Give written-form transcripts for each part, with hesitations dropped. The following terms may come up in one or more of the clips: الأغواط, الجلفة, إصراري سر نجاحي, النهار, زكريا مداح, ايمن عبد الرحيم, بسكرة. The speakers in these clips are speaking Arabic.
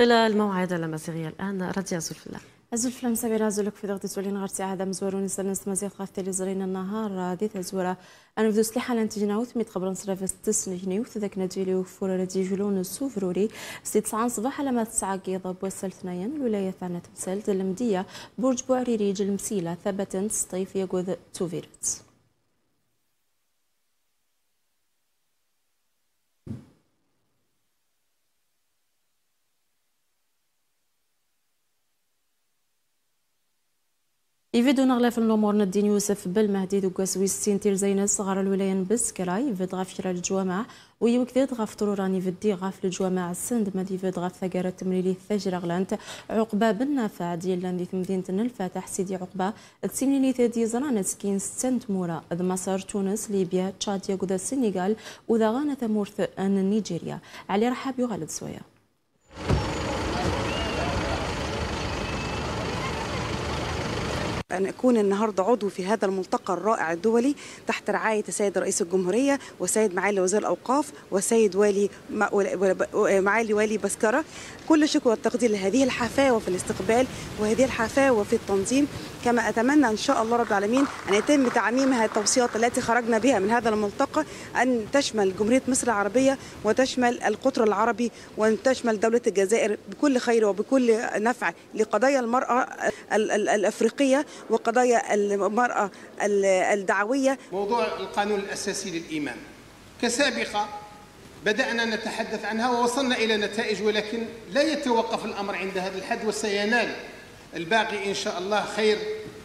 إلى الموعد لمزيغية الآن رضيا زلفلة. زلفلة مسابيرة زلك في ضغط تولي نهار ساعة مزورون نسلنس مزيغ غافتي لزرين النهار دي تزورة أنا بدو سليحة لانتجينا وثميت قبل نصرف استسنجني وثذاك نجيلي وفورة ديجلون السوفروري سي 9 صباح على ما 9 قيضة بوسل ثنيان الولاية ثانية تمسلت المدية برج بوعريري جلمسيلة ثبتن سطيف يقوذ توفيرت. يفيدو نغلاف الأمور ندين يوسف بالمهدي دوكاس ويستين تير زينة صغار الولاية بسكرا يفيد غافشرا الجوامع ويوكديت غاف طروراني فدي غاف الجوامع السند ما ديفيد غاف ثقارة تمريري الثاجرة غلانت عقبة بالنافع ديال لانديت مدينة الفاتح سيدي عقبة تسيميني تادي زرانة سكين سنت مورا ذ مصر تونس ليبيا تشاد ياكودا السنغال وذا غانا ثمورث نيجيريا علي رحاب يغالد سويا. أن أكون النهارده عضو في هذا الملتقى الرائع الدولي تحت رعاية السيد رئيس الجمهورية وسيد معالي وزير الأوقاف وسيد معالي والي بسكرة. كل الشكر والتقدير لهذه الحفاوة في الاستقبال وهذه الحفاوة في التنظيم، كما أتمنى إن شاء الله رب العالمين أن يتم تعميم هذه التوصيات التي خرجنا بها من هذا الملتقى أن تشمل جمهورية مصر العربية وتشمل القطر العربي وأن تشمل دولة الجزائر بكل خير وبكل نفع لقضايا المرأة الأفريقية وقضايا المرأة الدعوية. موضوع القانون الأساسي للإمام كسابقة بدأنا نتحدث عنها ووصلنا إلى نتائج، ولكن لا يتوقف الأمر عند هذا الحد وسينال الباقي إن شاء الله خير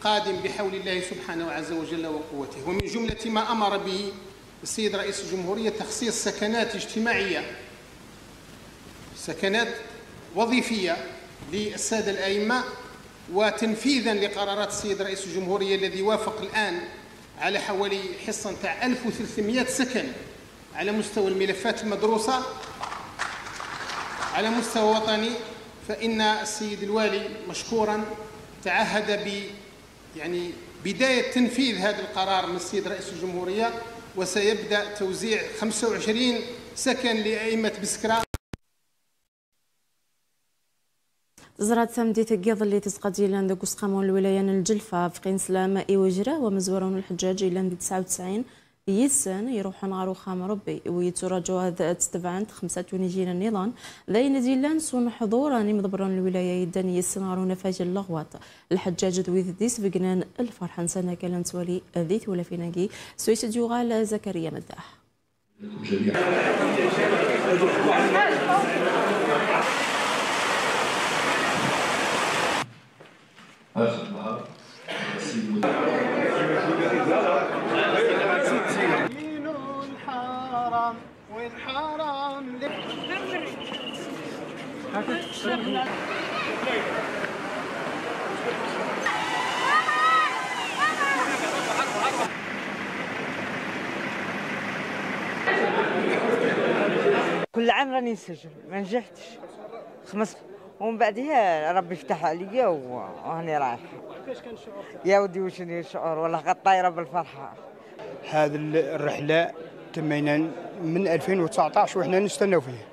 قادم بحول الله سبحانه عز وجل وقوته. ومن جملة ما أمر به السيد رئيس الجمهورية تخصيص سكنات اجتماعية، سكنات وظيفية للسادة الأئمة، وتنفيذا لقرارات السيد رئيس الجمهورية الذي وافق الآن على حوالي حصة تاع 1300 سكن على مستوى الملفات المدروسة على مستوى وطني. فإن السيد الوالي مشكورا تعهد ب يعني بداية تنفيذ هذا القرار من السيد رئيس الجمهورية، وسيبدأ توزيع 25 سكن لأئمة بسكرة. زرات سمديت القيض اللي تسقدي لاند قسقامون الولايان الجلفة في قين سلام إيوجرة ومزورون الحجاج لاند 99 يسن يروحون نغارو خام ربي ويتراجعوا هذا تستبعند 5 تونيجيين النظام ذين ديلان سون حضوراني مضبرون الولاية يدان يسن غارو نفاج اللغوات الحجاج دويث ديس فقنان الفرحان سنة كالان سوالي ذيث ولا فيناكي سويس ديوغال زكريا مداح. آخر النهار السيد مين الحرام وين حرام كل عام راني نسجل ما نجحتش خمس، ومن بعدها ربي يفتح عليا وهاني رايح. كيفاش كان الشعور تاعك؟ يا ودي واش الشعور، والله غير طايره بالفرحه. هذه الرحله تمينا من 2019 وحنا نستناو فيها،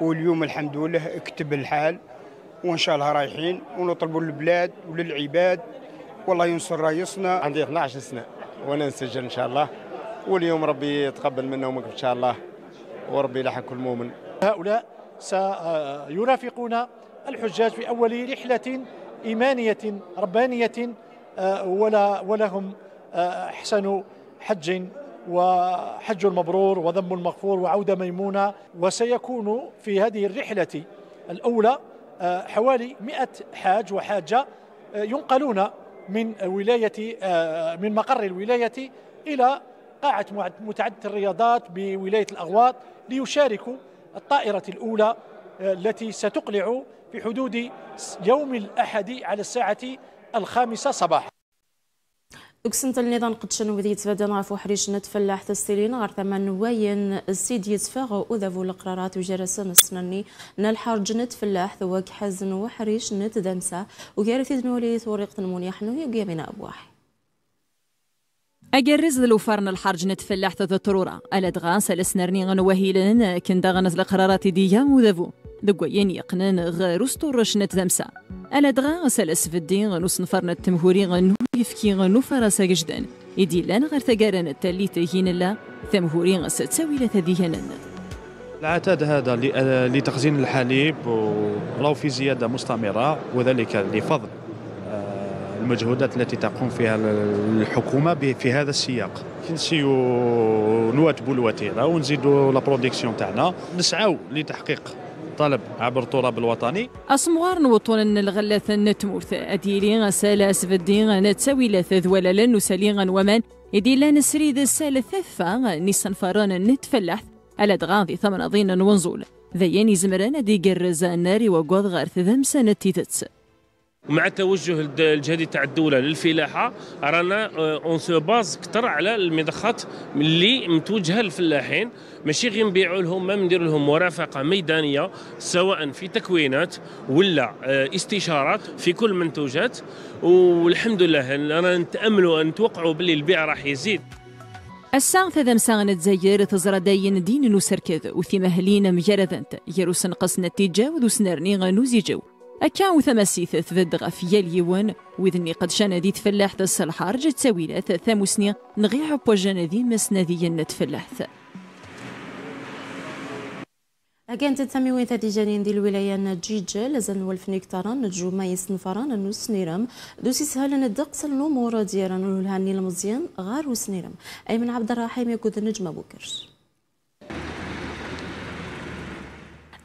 واليوم الحمد لله كتب الحال وان شاء الله رايحين ونطلبوا للبلاد وللعباد والله ينصر رئيسنا. عندي 12 سنه وانا نسجل ان شاء الله، واليوم ربي يتقبل منا ومنك ان شاء الله، وربي يلحق كل مؤمن. هؤلاء سيرافقون الحجاج في أول رحلة إيمانية ربانية ولهم أحسن حج وحج المبرور وذنب المغفور وعودة ميمونة. وسيكون في هذه الرحلة الأولى حوالي 100 حاج وحاجة ينقلون من مقر الولاية إلى قاعة متعدد الرياضات بولاية الأغواط ليشاركوا الطائرة الأولى التي ستقلع في حدود يوم الأحد على الساعة 5 صباحا. أقسمت النظام قدشن وذي يتفادى نعرفو حريش نتفلح تستيلين غير ثمان وين السيد يتفاغو أذفو القرارات وجرسان السنني نالحرج نتفلح ذوك حزن وحريش نتدمسة وكارثي دنولي ثوريق المنيح نوي وقيمنا أبواحي. أجرز لوفرن الحرج نتفلح تذ الطرورة ألدغان سلسنرني غنوهيلن كندغنز القرارات ديا وذفو دقويان يقنان غاروستو رشنة دمسا ألا دغا سالس في الدين غنو صنفرنا التمهوري غنو يفكي غنو فراسا جدان يدي لان غير تقارن التالي تهين الله تمهوري غسا تساوي لتذيهن العتاد هذا لتخزين الحليب راهو في زيادة مستمرة وذلك لفضل المجهودات التي تقوم فيها الحكومة في هذا السياق. نسيو نواكبوا الوتيرة ونزيدوا لا برودكسيون تاعنا، نسعاو لتحقيق طلب عبر التراب الوطني. أسموار نوطن الغلاثة نتموث أديرين سالاس فدين نتساوي لثذ ولا لنسالين ومن إديلا نسريد السالثفة نيسان فران نتفلح على دغاضي ثمن ضين ونزول ذياني زمران دي قرزان ناري وقوض غارث ذمسة نتيتس. ومع التوجه الجهدي تاع الدوله للفلاحه رانا اون سو باز كثر على المضخات اللي متوجهه للفلاحين، ماشي غير نبيعوا لهم، ما نديروا لهم مرافقه ميدانيه سواء في تكوينات ولا استشارات في كل المنتوجات. والحمد لله رانا نتاملوا نتوقعوا باللي البيع راح يزيد. الساعة ثذا مساغنة زيارة تزرى داين دين نسركذ وثيما هلينا مجردانت يروس نقص نتيجة وذوسنارني غنوزي جو أكا وثمسيث تفدغ في اليوان وذني قد شاندي تفلاحث الصلحار جد سويلات ثاموسني نغيع بوجاندي مسندي نتفلاحث. كانت التموين تديجانين ديال الولايه نجيجل زنولف نيكتاران الجمايس نفران النوس نيرم دوسي سهل ندقس الامور ديالنا الهاني المزيان غار وسنيرم ايمن عبد الرحيم يكود النجمه بوكرش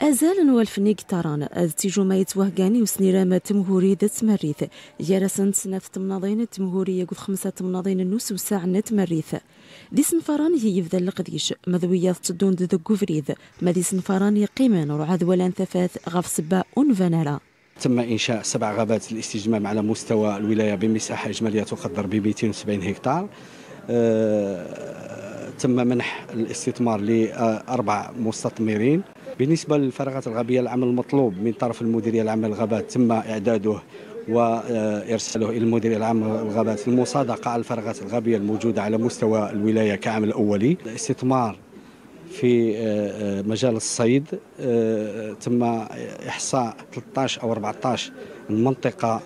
أزال نوالف نيكتاران أذتي جمايت وهجاني وسنيرام تمهوري ذات مريث يارسن سنة تمناضين تمهورية قد 5 تمناضين النوس وساعة نتمريث دي سنفران هي يفذل القديش مذوية تدون ذو فريد مذي سنفران يقيمان رعاذ ولان ثفاث غف سباء فنالا. تم إنشاء 7 غابات الاستجمام على مستوى الولاية بمساحة إجمالية تقدر ب 270 هكتار. تم منح الاستثمار ل4 مستثمرين. بالنسبة للفراغات الغابية العمل المطلوب من طرف المديرية العامة للغابات تم إعداده وإرساله إلى المديرية العامة للغابات للمصادقة على الفراغات الغابية الموجودة على مستوى الولاية كعمل أولي. الاستثمار في مجال الصيد تم إحصاء 13 أو 14 منطقة.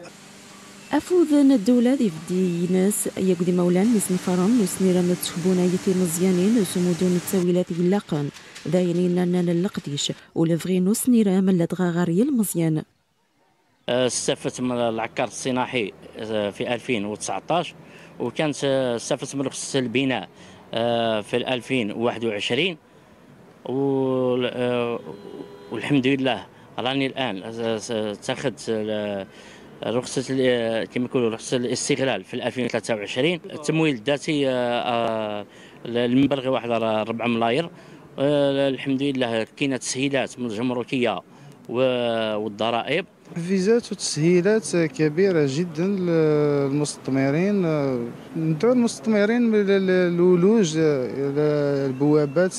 أفوذن الدولة دي ناس يقدي مولان نسن فرام نسني رمت شبونا يثي مزيانين وسمودون التاويلات يلاقان داينين نانا اللقديش ولفغي نسني رام لدغا غاري المزيان. استفدت من العقار الصناعي في 2019 وكانت استفدت من رخصة البناء في 2021 والحمد لله راني الآن اتخذت رخصة كما يقولوا رخصة الاستغلال في 2023. التمويل الذاتي المبلغ واحد 4 ملاير. الحمد لله كاينه تسهيلات من الجمركيه والضرائب. فيزات وتسهيلات كبيره جدا للمستثمرين. ندعو المستثمرين للولوج البوابات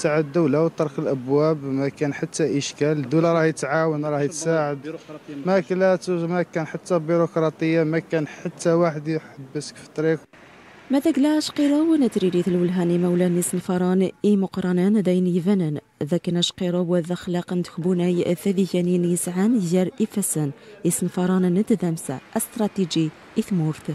تاع الدولة وطرق الابواب، ما كان حتى اشكال. الدولة راهي تعاون راهي تساعد، ما كان حتى بيروقراطية، ما كان حتى واحد يحبسك في الطريق. ما تقلاش قيرو نتريريث الولهاني مولان نسن فران اي مقرنان دايني فنان ذاكناش قيرو وذخلاق نتخبونا يأثذي جانين يسعان يجار إفسان يسن فران نتدامسة استراتيجي إثمورث.